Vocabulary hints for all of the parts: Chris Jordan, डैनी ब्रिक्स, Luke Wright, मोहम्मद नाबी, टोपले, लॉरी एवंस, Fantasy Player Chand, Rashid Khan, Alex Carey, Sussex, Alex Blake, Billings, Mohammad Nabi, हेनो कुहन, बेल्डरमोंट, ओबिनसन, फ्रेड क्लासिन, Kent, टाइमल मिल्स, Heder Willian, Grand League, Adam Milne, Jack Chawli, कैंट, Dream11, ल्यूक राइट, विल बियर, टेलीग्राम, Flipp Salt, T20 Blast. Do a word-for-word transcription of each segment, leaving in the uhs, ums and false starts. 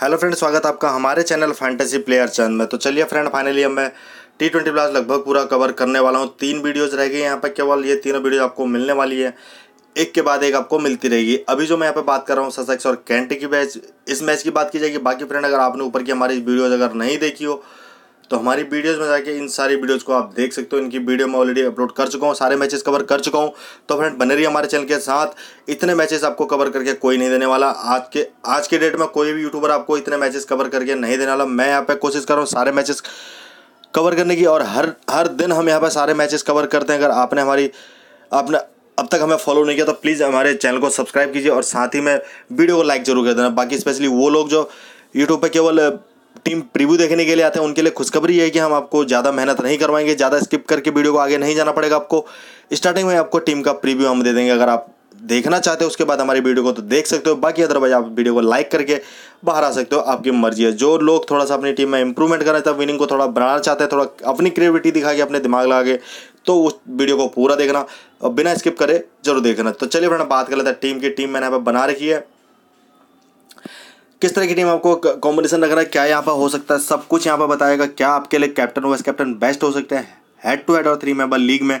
Hello friend, स्वागत है आपका हमारे चैनल फैंटेसी प्लेयर चैंद में। तो चलिए फ्रेंड, फाइनली अब मैं टी ट्वेंटी ब्लास्ट लगभग पूरा कवर करने वाला हूँ। तीन वीडियोस रह गई यहाँ पर, केवल ये तीनों वीडियो आपको मिलने वाली है, एक के बाद एक आपको मिलती रहेगी। अभी जो मैं यहाँ पे बात कर रहा हूँ ससेक्स और कैंट की मैच, इस मैच की बात की जाएगी। बाकी फ्रेंड, अगर आपने ऊपर की हमारी वीडियोज़ अगर नहीं देखी हो तो हमारी वीडियोस में जाके इन सारी वीडियोस को आप देख सकते हो। इनकी वीडियो मैं ऑलरेडी अपलोड कर चुका हूँ, सारे मैचेस कवर कर चुका हूँ। तो फ्रेंड बने रहिए हमारे चैनल के साथ। इतने मैचेस आपको कवर करके कोई नहीं देने वाला। आज के आज के डेट में कोई भी यूट्यूबर आपको इतने मैचेस कवर करके नहीं देने वाला। मैं यहाँ पे कोशिश कर रहा हूँ सारे मैचेस कवर करने की, और हर हर दिन हम यहाँ पर सारे मैचेस कवर करते हैं। अगर आपने हमारी आपने अब तक हमें फॉलो नहीं किया तो प्लीज़ हमारे चैनल को सब्सक्राइब कीजिए और साथ ही में वीडियो को लाइक जरूर कर देना। बाकी स्पेशली वो लोग जो यूट्यूब पर केवल टीम प्रीव्यू देखने के लिए आते हैं, उनके लिए खुशखबरी है कि हम आपको ज़्यादा मेहनत नहीं करवाएंगे, ज़्यादा स्किप करके वीडियो को आगे नहीं जाना पड़ेगा। आपको स्टार्टिंग में आपको टीम का प्रीव्यू हम दे देंगे। अगर आप देखना चाहते हो उसके बाद हमारी वीडियो को तो देख सकते हो, बाकी अदरवाइज आप वीडियो को लाइक करके बाहर आ सकते हो, आपकी मर्जी है। जो लोग थोड़ा सा अपनी टीम में इंप्रूवमेंट करना चाहते हैं, विनिंग को थोड़ा बढ़ाना चाहते हैं, थोड़ा अपनी क्रिएटिविटी दिखा के अपने दिमाग लगा के, तो उस वीडियो को पूरा देखना और बिना स्किप करे जरूर देखना। तो चलिए फ्रेंड, बात कर लेते हैं टीम की। टीम मैंने यहाँ पर बना रखी है, किस तरह की टीम आपको कॉम्बिनेशन रखना है, क्या यहाँ पर हो सकता है, सब कुछ यहाँ पर बताएगा। क्या आपके लिए कैप्टन वाइस कैप्टन बेस्ट हो सकते हैं हेड टू हेड और थ्री मेंबर लीग में,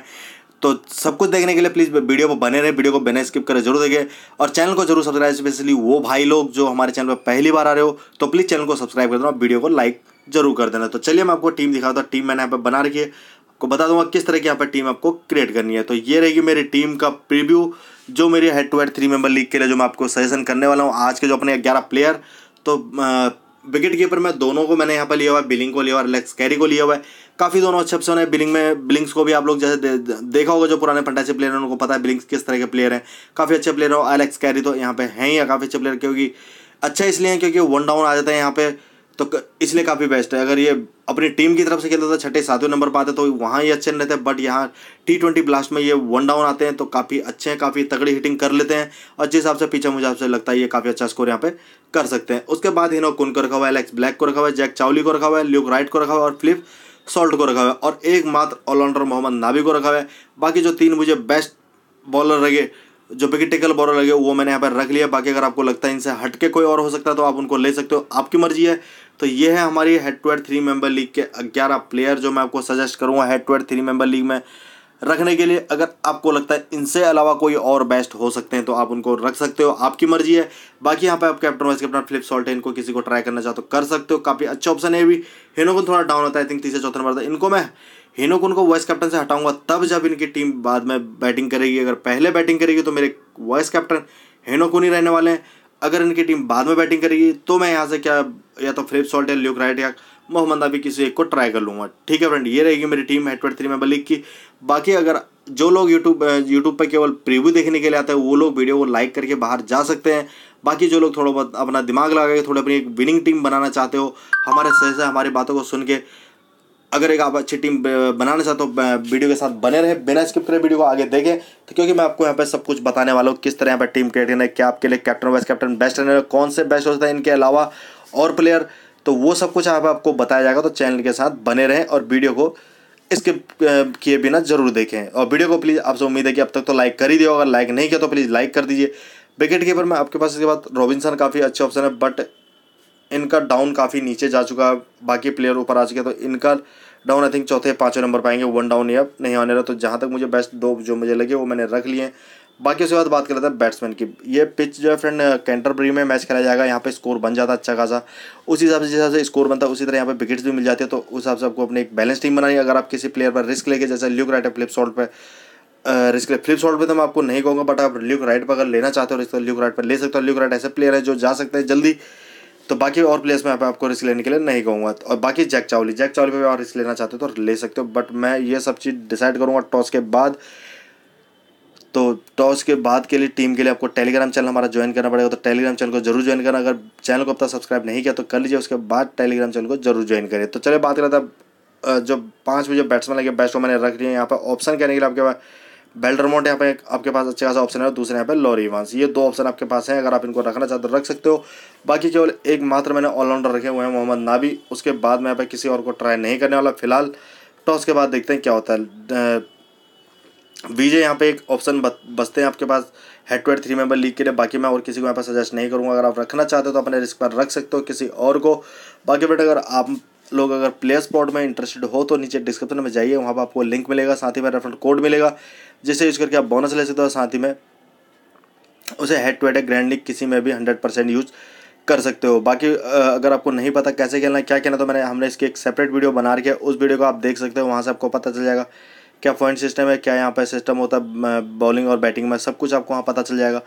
तो सब कुछ देखने के लिए प्लीज़ वीडियो पर बने रहे। वीडियो को बिना स्किप करें जरूर देखें और चैनल को जरूर सब्सक्राइब। स्पेशली वो भाई लोग जो हमारे चैनल पर पहली बार आ रहे हो तो प्लीज़ चैनल को सब्सक्राइब कर देना, वीडियो को लाइक जरूर कर देना। तो चलिए मैं आपको टीम दिखाता हूँ। टीम मैंने यहाँ पर बना रखी है, आपको बता दूंगा किस तरह की यहाँ पर टीम आपको क्रिएट करनी है। तो ये रहेगी मेरी टीम का प्रीव्यू, जो मेरी head to head three member league के लिए जो मैं आपको सजेशन करने वाला हूँ। आज के जो अपने ग्यारह प्लेयर, तो विकेट कीपर में दोनों को मैंने यहाँ पर लिया हुआ है, बिलिंग को लिया हुआ है, एलेक्स कैरी को लिया हुआ है। काफ़ी दोनों अच्छे ऑप्शन है। बिलिंग में बिलिंग्स को भी आप लोग जैसे दे, देखा होगा, जो पुराने फैंटेसी प्लेयर हैं उनको पता है बिलिंग्स किस तरह के प्लेयर हैं, काफ़ी अच्छे प्लेयर हो। एलेक्स कैरी तो यहाँ पे हैं ही काफ़ी अच्छे प्लेयर, क्योंकि अच्छे इसलिए हैं क्योंकि वन डाउन आ जाता है यहाँ पर, तो इसलिए काफ़ी बेस्ट है। अगर ये अपनी टीम की तरफ से खेलता था छठे सातवें नंबर पर आते तो वहाँ ये अच्छे रहते, बट यहाँ टी ट्वेंटी ब्लास्ट में ये वन डाउन आते हैं तो काफ़ी अच्छे हैं, काफ़ी तगड़ी हिटिंग कर लेते हैं और जिस हिसाब से पीछे मुझे आपसे लगता है ये काफ़ी अच्छा स्कोर यहाँ पे कर सकते हैं। उसके बाद हेनो कुहन को रखा हुआ है, एलेक्स ब्लैक को रखा हुआ है, जैक चावली को रखा हुआ है, ल्यूक राइट को रखा हुआ है और फ्लिप सॉल्ट को रखा हुआ है, और एकमात्र ऑलराउंडर मोहम्मद नाबी को रखा हुआ है। बाकी जो तीन मुझे बेस्ट बॉलर लगे, जो विकेट टेकर बॉलर लगे, वो मैंने यहाँ पर रख लिया। बाकी अगर आपको लगता है इनसे हटके कोई और हो सकता है तो आप उनको ले सकते हो, आपकी मर्जी है। तो ये है हमारी head to head three member league के ग्यारह प्लेयर जो मैं आपको सजेस्ट करूँगा head to head three member league में रखने के लिए। अगर आपको लगता है इनसे अलावा कोई और बेस्ट हो सकते हैं तो आप उनको रख सकते हो, आपकी मर्जी है। बाकी यहाँ पे आप captain vice captain Phil Salt है, इनको किसी को ट्राई करना चाहते हो कर सकते हो, काफ़ी अच्छा ऑप्शन है। भी हेनो कुहन थोड़ा डाउन होता है, आई थिंक तीसरे चौथे नंबर था। इनको मैं हेनो कुहन को वाइस कैप्टन से हटाऊंगा तब, जब इनकी टीम बाद में बैटिंग करेगी। अगर पहले बैटिंग करेगी तो मेरे वाइस कैप्टन हेनो कुहन ही रहने वाले हैं, अगर इनकी टीम बाद में बैटिंग करेगी तो मैं यहाँ से क्या या तो फ्लिप सॉल्ट या ल्यूक राइट या मोहम्मद नबी किसी एक को ट्राई कर लूँगा। ठीक है फ्रेंड, ये रहेगी मेरी team head to head three member league की। बाकी अगर जो लोग यूट्यूब यूट्यूब पर केवल प्रीव्यू देखने के लिए आते हैं वो लोग वीडियो को लाइक करके बाहर जा सकते हैं। बाकी जो लोग थोड़ा बहुत अपना दिमाग लगा के थोड़ी अपनी एक विनिंग टीम बनाना चाहते हो, हमारे सही से हमारी बातों को सुन के अगर एक आप अच्छी टीम बनाना चाहते हो, वीडियो के साथ बने रहे, बिना स्किप करें वीडियो को आगे देखें। तो क्योंकि मैं आपको यहाँ पे सब कुछ बताने वाला हूँ, किस तरह यहाँ पे टीम क्रिएट करना है, क्या आपके लिए कैप्टन वाइस कैप्टन बेस्ट रहने, कौन से बेस्ट हो सकते हैं इनके अलावा और प्लेयर, तो वो सब कुछ यहाँ पर आपको बताया जाएगा। तो चैनल के साथ बने रहें और वीडियो को स्किप किए बिना जरूर देखें। और वीडियो को प्लीज़ आपसे उम्मीद है कि अब तक तो लाइक कर ही दिया होगा, अगर लाइक नहीं किया तो प्लीज़ लाइक कर दीजिए। विकेट कीपर में आपके पास इसके बाद रॉबिन्सन काफ़ी अच्छे ऑप्शन है, बट इनका डाउन काफ़ी नीचे जा चुका है, बाकी प्लेयर ऊपर आ चुके हैं, तो इनका डाउन आई थिंक चौथे पाँचवें नंबर पाएंगे, वन डाउन या नहीं आने रहा। तो जहाँ तक मुझे बेस्ट दो जो मुझे लगे वो मैंने रख लिए हैं। बाकी उसके बाद बात कर लेते हैं बैट्समैन की। ये पिच जो है फ्रेंड कैंटरबरी में मैच खेला जाएगा, यहाँ पे स्कोर बन जाता है अच्छा खासा, उसी हिसाब से जिस हिसाब से स्कोर बनता है उसी तरह यहाँ पे विकेट्स भी मिल जाती है। तो उस हिसाब से आपको अपने एक बैलेंस टीम बनानी है। अगर आप किसी प्लेयर पर रिस्क लेके, जैसे ल्यूक राइट फ्लिप सॉल्ट पर रिस्क ले, फ्लिप सॉल्ट पर तो मैं आपको नहीं कहूँगा, बट आप ल्यूक राइट पर अगर लेना चाहते हो रिस्क तो ल्यूक राइट पर ले सकते हो। ल्यूक राइट ऐसे प्लेयर है जो जा सकते हैं जल्दी, तो बाकी और प्लेयर्स में आपको रिस्क लेने के लिए नहीं कहूँगा। और बाकी जैक चावली जैक चावली पर और रिस्क लेना चाहते हो तो ले सकते हो, बट मैं ये सब चीज़ डिसाइड करूँगा टॉस के बाद। तो टॉस के बाद के लिए टीम के लिए आपको टेलीग्राम चैनल हमारा ज्वाइन करना पड़ेगा, तो टेलीग्राम चैनल को जरूर ज्वाइन करना। अगर चैनल को अब तक सब्सक्राइब नहीं किया तो कर लीजिए, उसके बाद टेलीग्राम चैनल को जरूर ज्वाइन करें। तो चलिए बात करता था जो पाँच मुझे बैट्समैन लगे बेस्ट वो मैंने रख लिए। यहाँ पर ऑप्शन कहने के लिए आपके पास बेल्डरमोंट यहाँ पे आपके पास अच्छा खासा ऑप्शन है, दूसरे यहाँ पे लॉरी एवंस, ये दो ऑप्शन आपके पास हैं। अगर आप इनको रखना चाहते हो रख सकते हो। बाकी केवल एक मात्र मैंने ऑलराउंडर रखे हुए हैं मोहम्मद नाबी, उसके बाद मैं यहाँ पर किसी और को ट्राई नहीं करने वाला फिलहाल। टॉस के बाद देखते हैं क्या होता है। वीजे यहाँ पे एक ऑप्शन बचते हैं आपके पास head to head three member league के लिए। बाकी मैं और किसी को यहाँ पर सजेस्ट नहीं करूँगा। अगर आप रखना चाहते हो तो अपने रिस्क पर रख सकते हो किसी और को। बाकी बेटा अगर आप लोग अगर प्लेयर स्पॉट में इंटरेस्टेड हो तो नीचे डिस्क्रिप्शन में जाइए, वहाँ पर आपको लिंक मिलेगा, साथ ही में रेफरल कोड मिलेगा जिसे यूज़ करके आप बोनस ले सकते हो। साथ ही में उसे head to head grand league किसी में भी हंड्रेड परसेंट यूज़ कर सकते हो। बाकी अगर आपको नहीं पता कैसे खेलना है क्या खेलना तो मैंने हमने इसकी एक सेपरेट वीडियो बना रखी है, उस वीडियो को आप देख सकते हो। वहाँ से आपको पता चल जाएगा क्या पॉइंट सिस्टम है, क्या यहाँ पर सिस्टम होता है बॉलिंग और बैटिंग में, सब कुछ आपको वहाँ पता चल जाएगा।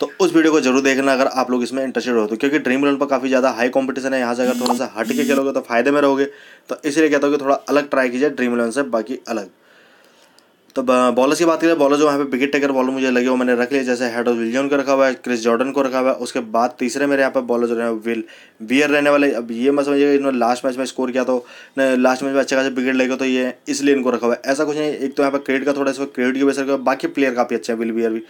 तो उस वीडियो को जरूर देखना अगर आप लोग इसमें इंटरेस्टेड हो तो, क्योंकि ड्रीम इलेवन पर काफ़ी ज़्यादा हाई कंपटीशन है। यहाँ से अगर थोड़ा सा हट के खेलोगे तो फायदे में रहोगे। तो इसलिए कहता हूँ कि थोड़ा अलग ट्राई कीजिए ड्रीम इलेवन से, बाकी अलग। तो बॉलर्स की बात करें, बॉलर जो वहाँ पे विकेट टेकर बॉलर मुझे लगे वो मैंने रख लिया, जैसे हेडर विलियन को रखा हुआ है, क्रिस जॉर्डन को रखा हुआ है। उसके बाद तीसरे मेरे यहाँ पे बॉलर जो है विल बियर रहने वाले। अब ये मत समझिएगा इन्होंने लास्ट मैच में स्कोर किया तो लास्ट मैच में अच्छा खासा विकेट लेगा तो ये इसलिए इनको रखा हुआ है, ऐसा कुछ नहीं। एक तो यहाँ पर क्रेडिट का थोड़ा इसको क्रेडिट की वजह से, बाकी प्लेयर काफ़ी अच्छे हैं। विल बियर भी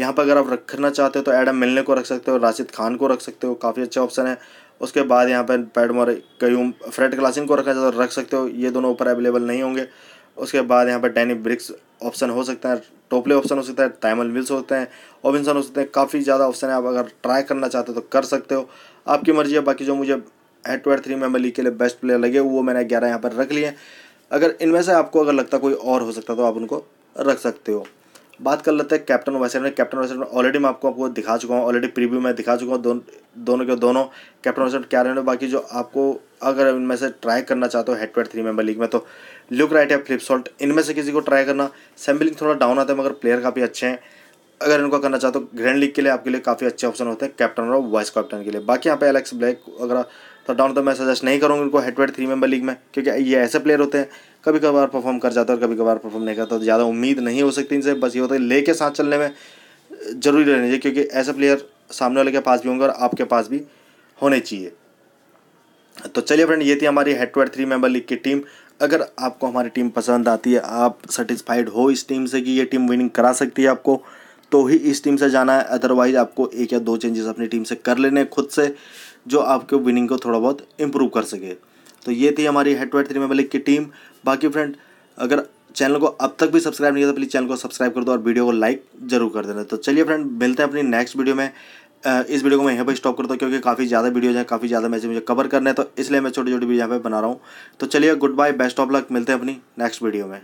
यहाँ पर अगर आप रखना चाहते हो तो एडम मिलने को रख सकते हो, राशिद खान को रख सकते हो, काफ़ी अच्छा ऑप्शन है। उसके बाद यहाँ पर पैडमोर कयूम फ्रेड क्लासिन को रखा जाए तो रख सकते हो, ये दोनों ऊपर अवेलेबल नहीं होंगे। उसके बाद यहाँ पर डैनी ब्रिक्स ऑप्शन हो सकता है, टोपले ऑप्शन हो सकता है, टाइमल मिल्स होते हैं, ओबिनसन हो सकते हैं, काफ़ी ज़्यादा ऑप्शन है। आप अगर ट्राई करना चाहते हो तो कर सकते हो, आपकी मर्जी है। बाकी जो मुझे head to head three member league के लिए बेस्ट प्लेयर लगे वो मैंने ग्यारह यहाँ पर रख लिए। अगर इनमें से आपको अगर लगता कोई और हो सकता तो आप उनको रख सकते हो। बात कर लेते हैं कैप्टन वाइसराय में। कैप्टन वाइसराय में ऑलरेडी मैं आपको आपको दिखा चुका हूँ, ऑलरेडी प्रीव्यू में दिखा चुका हूँ दोन, दोनों के दोनों कैप्टन वाइसराय क्या रहे हैं। बाकी जो आपको अगर इनमें से ट्राई करना चाहते हो head to head three member league में तो लुक राइट या फ्लिप सॉल्ट, इनमें से किसी को ट्राई करना। सैम्बलिंग थोड़ा डाउन आता है मगर प्लेयर काफ़ी अच्छे हैं, अगर इनको करना चाहते हो ग्रैंड लीग के लिए आपके लिए काफ़ी अच्छे ऑप्शन होते हैं कैप्टन और वाइस कैप्टन के लिए। बाकी यहाँ पे एलेक्स ब्लैक अगर तो डाउन तो मैं सजेस्ट नहीं करूँगा इनको head to head three member league में, क्योंकि ये ऐसे प्लेयर होते हैं कभी कभार परफॉर्म कर जाता है और कभी कभार परफॉर्म नहीं करता, तो ज़्यादा उम्मीद नहीं हो सकती इनसे। बस ये होता है लेके साथ चलने में जरूरी रहना चाहिए, क्योंकि ऐसे प्लेयर सामने वाले के पास भी होंगे और आपके पास भी होने चाहिए। तो चलिए फ्रेंड, ये थी हमारी head to head three member league की टीम। अगर आपको हमारी टीम पसंद आती है, आप सेटिस्फाइड हो इस टीम से कि ये टीम विनिंग करा सकती है आपको, तो ही इस टीम से जाना है। अदरवाइज आपको एक या दो चेंजेस अपनी टीम से कर लेने खुद से जो आपके विनिंग को थोड़ा बहुत इम्प्रूव कर सके। तो ये थी हमारी head to head three member league की टीम। बाकी फ्रेंड अगर चैनल को अब तक भी सब्सक्राइब नहीं किया तो प्लीज़ चैनल को सब्सक्राइब कर दो और वीडियो को लाइक जरूर कर देना। तो चलिए फ्रेंड, मिलते हैं अपनी नेक्स्ट वीडियो में। इस वीडियो को मैं यहाँ पर स्टॉप करता हूँ क्योंकि काफ़ी ज़्यादा वीडियोज हैं, काफ़ी ज़्यादा मैच मुझे कवर करने हैं, तो इसलिए मैं छोटी छोटी वीडियो यहाँ पर बना रहा हूँ। तो चलिए goodbye, best of luck, मिलते हैं अपनी नेक्स्ट वीडियो में।